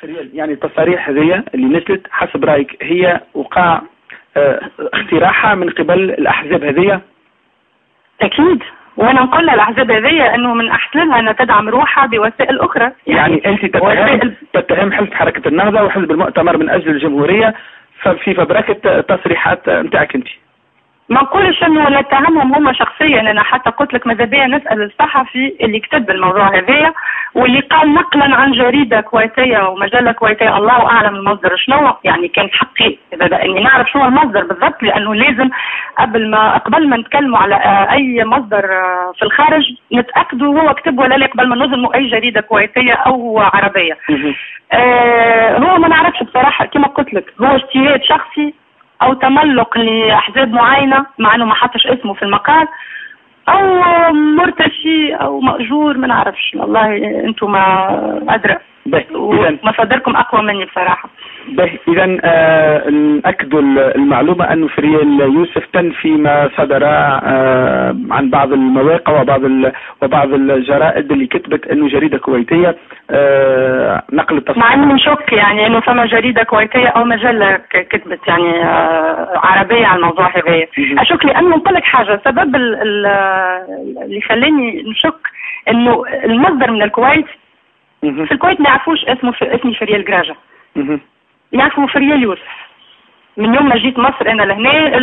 فريال، يعني التصاريح هذه اللي نزلت حسب رايك هي وقع اقتراحها من قبل الاحزاب هذه؟ اكيد، وانا نقول للاحزاب هذه انه من احسنها ان تدعم روحها بوسائل اخرى. يعني انت تتهم حزب حركه النهضه وحزب المؤتمر من اجل الجمهوريه في فبركه تصريحات نتاعك انت. ما نقولش انه نتهمهم هما شخصيا، انا حتى قلت لك ماذا بيا نسال الصحفي اللي كتب الموضوع هذايا واللي قال نقلا عن جريده كويتيه ومجله كويتيه، الله اعلم المصدر شنو، يعني كان حقي اني نعرف شنو المصدر بالضبط، لانه لازم قبل ما نتكلموا على اي مصدر في الخارج نتاكدوا هو كتب ولا لا قبل ما نظلموا اي جريده كويتيه او عربيه. هو ما نعرفش بصراحه، كما قلت لك هو اجتهاد شخصي او تملق لاحزاب معينه مع انه ما حطش اسمه في المقال، او مرتشي او مأجور، ما نعرفش والله، انتم ادرى ومصادركم اقوى مني بصراحه. اذا ناكدوا المعلومه انه فريال يوسف تنفي ما صدر عن بعض المواقع وبعض الجرائد اللي كتبت انه جريده كويتيه نقل التصريح، مع انه شك يعني انه فما جريده كويتيه او مجله كتبت يعني عربيه على الموضوع هذايا. اشك لانه نقول لك حاجه، سبب اللي خلاني نشك انه المصدر من الكويت. في الكويت ما يعرفوش اسمي فريال قراجة، يعرفوا فريال يوسف. من يوم ما جيت مصر انا لهنا،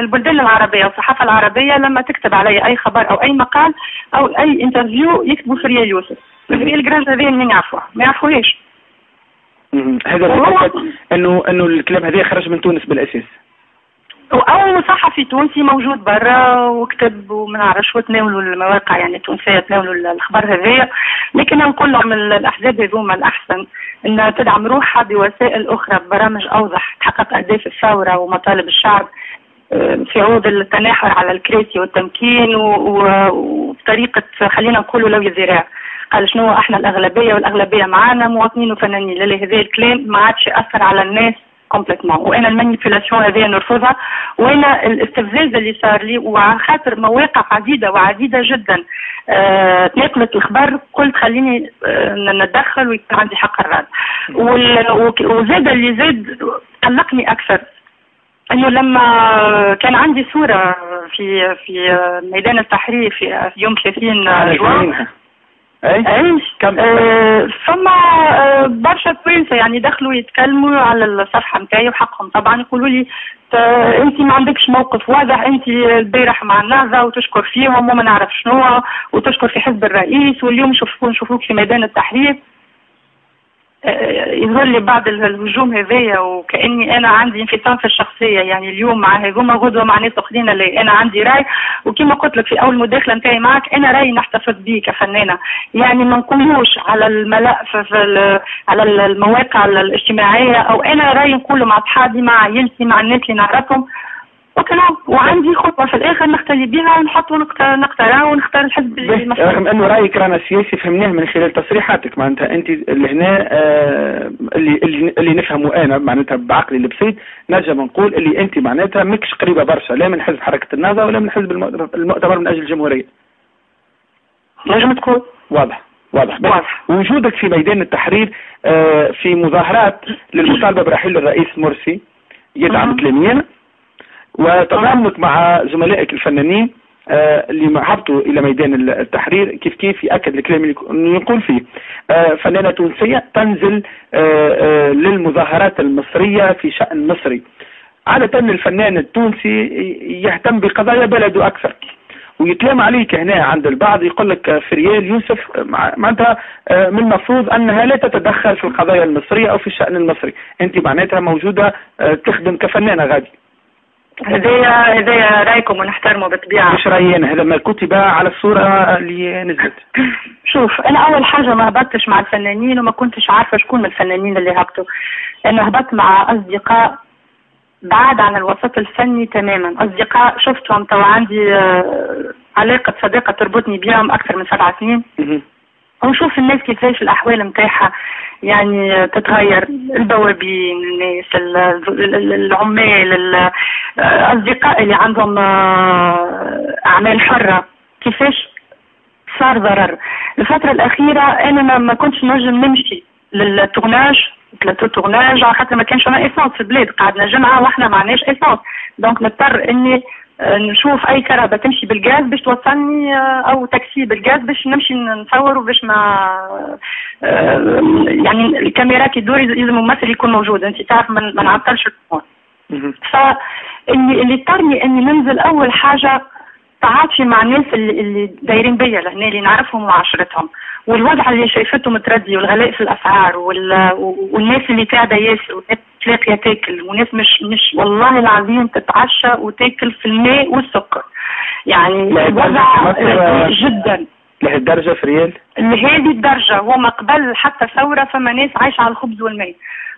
البلدان العربيه والصحافه العربيه لما تكتب علي اي خبر او اي مقال او اي انترفيو يكتبوا فريال يوسف، فريال قراجة هذين مين يعرفوها؟ ما يعرفوهاش. هذا انه الكلام هذا خرج من تونس بالاساس، او صحفي تونسي موجود برا وكتب وما نعرفش، وتناولوا المواقع يعني التونسيه تناولوا الاخبار هذيا، لكن انا نقول لهم الاحزاب هذوما الاحسن ان تدعم روحها بوسائل اخرى، ببرامج اوضح تحقق اهداف الثوره ومطالب الشعب في عوض التناحر على الكراسي والتمكين وبطريقه خلينا نقولوا لو الذراع. قال شنو احنا الاغلبيه والاغلبيه معانا مواطنين وفنانين، للي هذا الكلام ما عادش ياثر على الناس كومبليتمون. وانا المانيبيولاسيون هذه نرفضها، وانا الاستفزاز اللي صار لي وعن خاطر مواقع عديده جدا تناقلت الخبر، قلت خليني نتدخل ويكون عندي حق الرد. وزاد اللي زاد قلقني اكثر انه لما كان عندي صوره في ميدان التحرير في يوم 30 جوان، اي فما برشا فرنسا يعني دخلوا يتكلموا على الصفحه نتاعي، وحقهم طبعا يقولوا لي انت ما عندكش موقف واضح، انت البارح مع النهضه وتشكر فيهم وما نعرف شنو وتشكر في حزب الرئيس، واليوم نشوفوك في ميدان التحرير. يظهر لي بعض الهجوم هذايا وكاني انا عندي انفصام في الشخصيه، يعني اليوم مع هذوما غدوه مع ناس اخرين، انا عندي راي، وكما قلت لك في اول مداخله نتاعي معك انا رايي نحتفظ بيه كفنانه، يعني ما نقولوش على الملا على المواقع الاجتماعيه، او انا رايي نقوله مع اصحابي مع عائلتي مع الناس اللي نعرفهم وكلام، وعندي خطوه في الاخر نختلي بها نحط نقترع ونختار الحزب اللي مفروض. رغم انه رايك رانا سياسي فهمناه من خلال تصريحاتك، معناتها انت اللي هنا اللي نفهمه انا معناتها بعقلي البسيط نجم نقول اللي انت معناتها ماكش قريبه برشا لا من حزب حركه النهضه ولا من حزب المؤتمر من اجل الجمهوريه. نجم تكون واضح. وجودك في ميدان التحرير في مظاهرات للمطالبه برحيل الرئيس مرسي يدعم كلاميا، وتضامنك مع زملائك الفنانين اللي هبطوا الى ميدان التحرير كيف ياكد الكلام اللي نقول فيه. فنانه تونسيه تنزل للمظاهرات المصريه في شان مصري. عاده الفنان التونسي يهتم بقضايا بلده اكثر، ويتلام عليك هنا عند البعض يقول لك فريال يوسف معناتها من المفروض انها لا تتدخل في القضايا المصريه او في الشان المصري، انت معناتها موجوده تخدم كفنانه غادي. هذايا رايكم ونحترمه بالطبيعه. مش راينا، هذا ما كتب على الصوره اللي نزلت. شوف انا اول حاجه ما هبطتش مع الفنانين، وما كنتش عارفه شكون من الفنانين اللي هبطوا. انا هبطت مع اصدقاء بعاد عن الوسط الفني تماما، اصدقاء شفتهم تو عندي علاقه صداقه تربطني بيهم اكثر من 7 سنين. ونشوف الناس كيفاش الاحوال نتاعها يعني تتغير، البوابين، الناس، العمال، الاصدقاء اللي عندهم اعمال حره كيفاش صار ضرر. الفتره الاخيره انا ما كنتش نجم نمشي للتورناج ثلاثة تورناج على خاطر ما كانش فما اسانس في البلاد، قعدنا جمعه واحنا ما عندناش اسانس، دونك نضطر اني نشوف اي كهرباء تمشي بالغاز باش توصلني او تاكسي بالغاز باش نمشي نصور وباش ما يعني الكاميرا كي تدور لازم ممثل يكون موجود، انت تعرف ما نعطلش الفون. فاللي اضطرني اني ننزل اول حاجه تعاطفي مع الناس اللي دايرين بيا لهنا اللي نعرفهم وعشرتهم، والوضع اللي شايفتهم متردي والغلاء في الاسعار والناس اللي قاعده ياسر والناس تلاقيها تاكل والناس مش والله العظيم تتعشى وتاكل في الماء والسكر. يعني وضع جدا لهالدرجه فريال؟ لهذه الدرجه، وما قبل حتى ثوره فما ناس عايشه على الخبز والماء،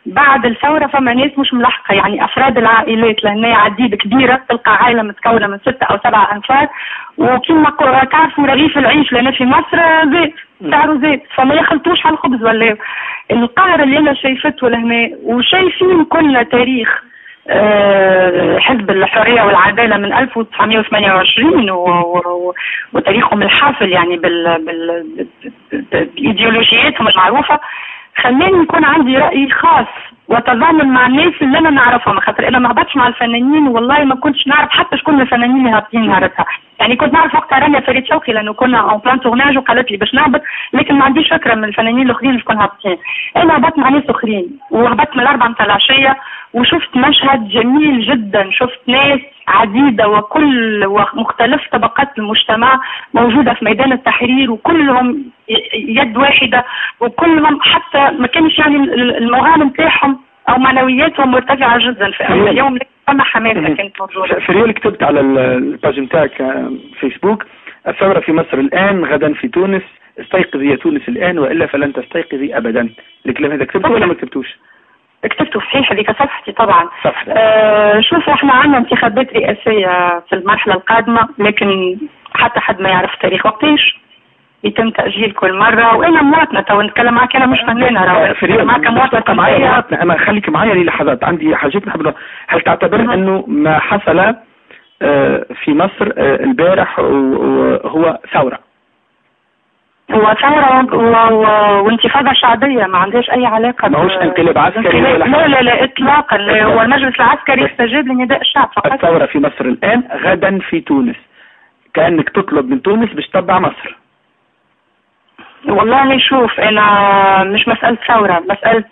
بعد الثوره فما ناس مش ملحقه، يعني افراد العائلات لهنا عديد كبيره، تلقى عائله متكونه من 6 أو 7 انفار، وكما تعرفوا رغيف العيش لهنا في مصر زاد، سعره زاد، فما يخلطوش على الخبز ولا القهر اللي انا شايفته لهنا. وشايفين كلنا تاريخ حزب الحرية والعدالة من 1928 وتاريخهم الحافل يعني بالايديولوجياتهم المعروفه، خلاني نكون عندي رأي خاص وتضامن مع الناس اللي انا نعرفهم، خاطر انا ما هبطتش مع الفنانين والله ما كنتش نعرف حتى شكون الفنانين اللي هابطين نهارتها، يعني كنت نعرف وقتها رانيا فريد شوقي لانه كنا اون بلان تورناج وقالت لي باش نهبط، لكن ما عنديش فكره من الفنانين الاخرين شكون هابطين، انا هبطت مع ناس اخرين وهبطت من 4 متاع العشيه وشفت مشهد جميل جدا، شفت ناس عديده وكل ومختلف طبقات المجتمع موجوده في ميدان التحرير وكلهم يد واحده وكلهم حتى ما كانش يعني المغامر نتاعهم او معنوياتهم مرتفعه جدا في اول يوم، لكن فما حماسه كانت موجوده. فريال كتبت على الباج نتاعك فيسبوك: الثوره في مصر الان، غدا في تونس، استيقظي يا تونس الان والا فلن تستيقظي ابدا. الكلام هذا كتبته ولا ما كتبتوش؟ كتبته صحيح هذيك صفحتي طبعا. شوف احنا عندنا انتخابات رئاسيه في المرحله القادمه، لكن حتى حد ما يعرف التاريخ وقتاش، يتم تاجيل كل مره، وانا مواطنه تو نتكلم معك انا مش فنانه راه معك مواطنه معايا، اما خليك معايا للحظات عندي حاجات نحب. هل تعتبر انه ما حصل في مصر البارح هو ثوره؟ هو ثوره وانتفاضه شعبيه ما عندهاش اي علاقه، ماهوش انقلاب عسكري ولا حاجه، لا لا اطلاقا، هو المجلس العسكري استجاب لنداء الشعب فقط. الثوره في مصر الان غدا في تونس، كانك تطلب من تونس باش تتبع مصر. والله نشوف انا مش مساله ثوره، مساله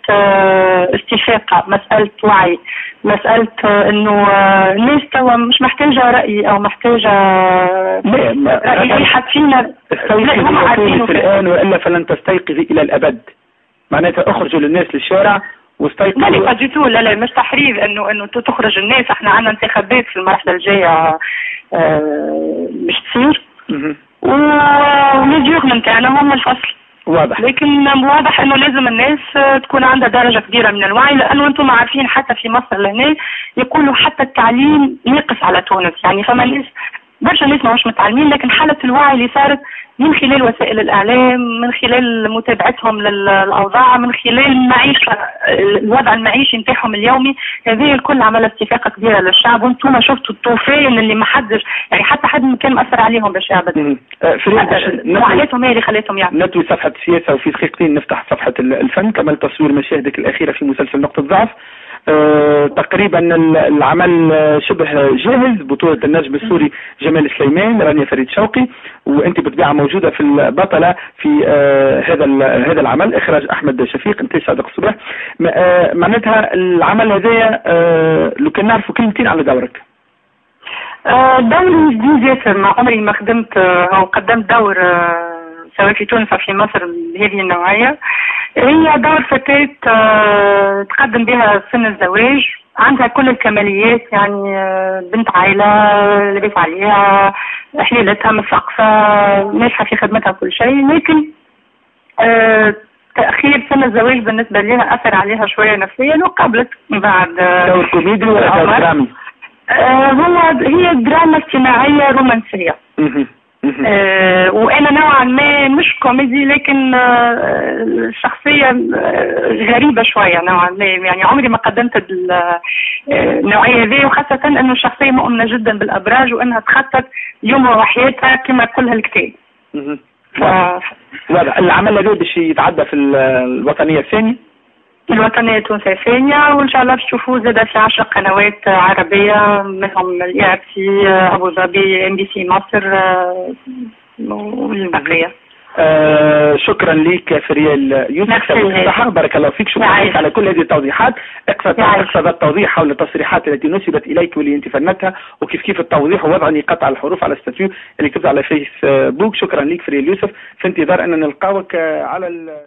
استفاقه، مساله وعي، مساله انه الناس توا مش محتاجه رايي او محتاجه راي حد فينا، هم عارفينه الان والا فلن تستيقظي الى الابد، معناتها اخرجوا للناس للشارع واستيقظوا. لا لا ديتو، لا لا مش تحريض انه تخرج الناس، احنا عندنا انتخابات في المرحله الجايه مش تصير والجيوخ نتاعنا هم الفصل واضح، لكن واضح انه لازم الناس تكون عندها درجه كبيره من الوعي، لانه انتم عارفين حتى في مصر لهنا يقولوا حتى التعليم ناقص على تونس، يعني فما ناس برشا ناس ماهوش متعلمين، لكن حاله الوعي اللي صارت من خلال وسائل الاعلام، من خلال متابعتهم للاوضاع، من خلال المعيشه الوضع المعيشي نتاعهم اليومي، هذه الكل عمل استفاقه كبيره للشعب، وانتم شفتوا الطوفان اللي ما حدش يعني حتى حد كان مأثر عليهم باش ابدا. وعلاتهم هي اللي خلاتهم يعني. نتوي صفحه السياسه وفي دقيقتين نفتح صفحه الفن، كمل تصوير مشاهدك الاخيره في مسلسل نقطه الضعف. تقريبا العمل شبه جاهز، بطولة النجم السوري جمال سليمان، رانيا فريد شوقي، وانت بالطبيعة موجودة في البطلة في هذا العمل، اخراج احمد شفيق، انتاج صادق الصباح. معناتها العمل هذايا لو كان نعرفوا كلمتين على دورك. دوري جديد ياسر، مع عمري ما خدمت او قدمت دور سواء في تونس او في مصر بهذه النوعية. هي دور فتاة تقدم بها سن الزواج، عندها كل الكماليات، يعني بنت عائلة لبس عليها، حليلتها مثقفة، ناجحة في خدمتها كل شيء، لكن تأخير سن الزواج بالنسبة لها أثر عليها شوية نفسيا، وقابلت من بعد دور كوميدي ولا دور درامي؟ هي دراما اجتماعية رومانسية. وانا نوعا ما مش كوميدي، لكن الشخصيه غريبه شويه نوعا ما، يعني عمري ما قدمت النوعيه ذي، وخاصه انه الشخصيه مؤمنه جدا بالابراج وانها تخطط يومها وحياتها كما كل هالكتاب. واضح العمل هذا باش يتعدى في الوطنيه الثانيه؟ الوطنية التونسية الثانية، وإن شاء الله باش تشوفوا زادة في 10 قنوات عربية منهم الآي آر سي أبو ظبي، إم بي سي مصر والمغرب. شكرا لك فريال يوسف، بارك الله فيك، شكرا لك على كل هذه التوضيحات. أكثر التوضيح حول التصريحات التي نسبت إليك واللي أنت فنتها، وكيف كيف التوضيح ووضع نقاط على الحروف على الستاتيو اللي كتبت على فيسبوك. شكرا لك فريال يوسف، في انتظار أن نلقاوك على